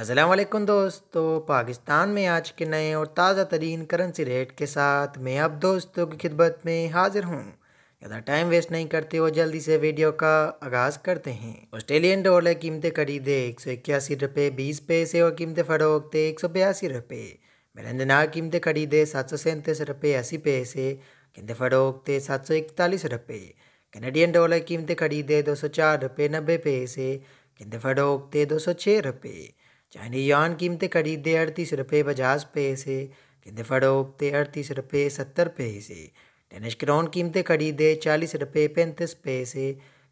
अस्सलामुअलैकुम दोस्त। तो पाकिस्तान में आज के नए और ताज़ा तरीन करेंसी रेट के साथ मैं अब दोस्तों की खिदमत में हाज़िर हूँ। ज़्यादा टाइम वेस्ट नहीं करते हुए जल्दी से वीडियो का आगाज़ करते हैं। ऑस्ट्रेलियन डॉलर कीमतें खरीदे 181 रुपये 20 पैसे और कीमतें फ़रोख्ते 182 रुपये। बेलन दिनार कीमतें खरीदे 737 रुपये 80 पैसे, कीमतें फ़रोख्ते 741 रुपये। कैनेडियन डॉलर कीमतें खरीदे 204 रुपये 90 पैसे, कीमतें फ़रोख्ते 206 रुपये। चाइनी युआन कीमतें खरीदे 38 रुपये 50 पैसे, कीमतें फ़रोख्ते 38 रुपये 70 पैसे। डेनिश क्रोन कीमतें खरीदे 40 रुपये 35 पैसे,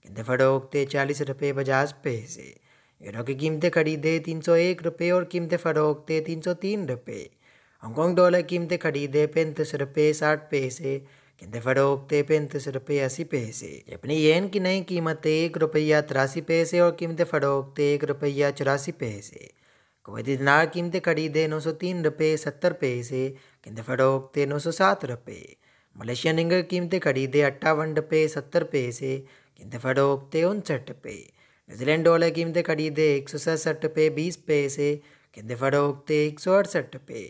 कीमतें फ़रोख्ते 40 रुपये 50 पैसे। यूरो की कीमतें खरीदे 301 रुपये और कीमतें फ़रोख्ते 303 रुपये। हांगकॉन्ग डॉलर कीमतें खरीदे 35 रुपये 60 पैसे, कीमतें फ़रोख्ते 35 रुपये 80 पैसे। अपनी येन की नई कीमतें 1 रुपया 83 पैसे और कीमतें फ़रोख्ते 1 रुपया 84 पैसे। कुवैती दिनार कीमतें खरीदे 903 रुपये 70 पैसे, कीमतें फ़रोख्ते 907 रुपये। मलेशियन रिंगल कीमतें खरीदे 58 रुपये 70 पैसे, कीमतें फ़रोख्ते 59 रुपये। न्यूजीलैंड डॉलर कीमतें खरीदे 167 रुपये 20 पैसे, कीमतें फ़रोख्ते 168 रुपये।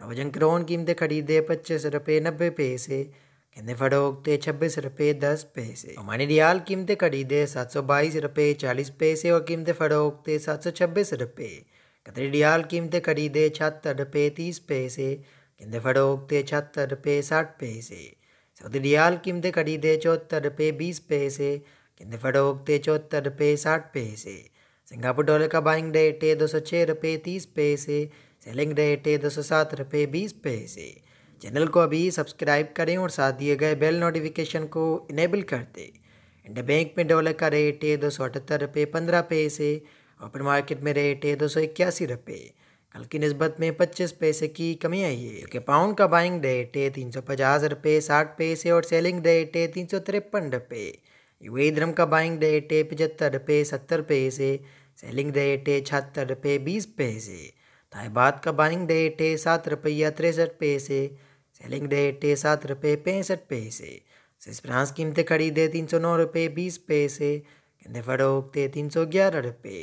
नॉर्वेजन क्रोन कीमतें खरीदे 25 रुपये 90 पैसे, कीमतें फ़रोख्ते 26 रुपये 10 पैसे। ओमानी रियाल कीमतें खरीदे 722 रुपये 40 पैसे और कीमतें फ़रोख्ते 726 रुपये। कतरी रियाल कीमतें खरीदे 76 रुपये 30 पैसे, कीमतें फ़रोख्ते 76 रुपये 60 पैसे। सऊदी रियाल कीमतें खरीदे 74 रुपये 20 पैसे, कीमतें फ़रोख्ते 74 रुपये 60 पैसे। सिंगापुर डॉलर का बाइंग रेट है 206 रुपये 30 पैसे, सेलिंग रेट है 207 रुपये 20 पैसे। चैनल को अभी सब्सक्राइब करें और साथ दिए गए बेल नोटिफिकेशन को इनेबल कर दें। इंटरबैंक में डॉलर का रेट है 278 रुपये 15 पैसे, ओपन मार्केट में रेट है 281 रुपये। कल की नस्बत में 25 पैसे की कमी आई है। क्योंकि पाउंड का बाइंग रेट है 350 रुपये 60 पैसे और सेलिंग रेट है 353 रुपये। यूएई दिरहम का बाइंग रेट है 75 रुपये 70 पैसे, सेलिंग रेट है 76 रुपये 20 पैसे। थाई बात का बाइंग रेट है 7 रुपये 63 पैसे, सेलिंग रेट है 7 रुपये 65 पैसे। स्विस फ्रांस कीमतें खरीदे 309 रुपये 20 पैसे, कीमतें फ़रोख्ते 311 रुपये।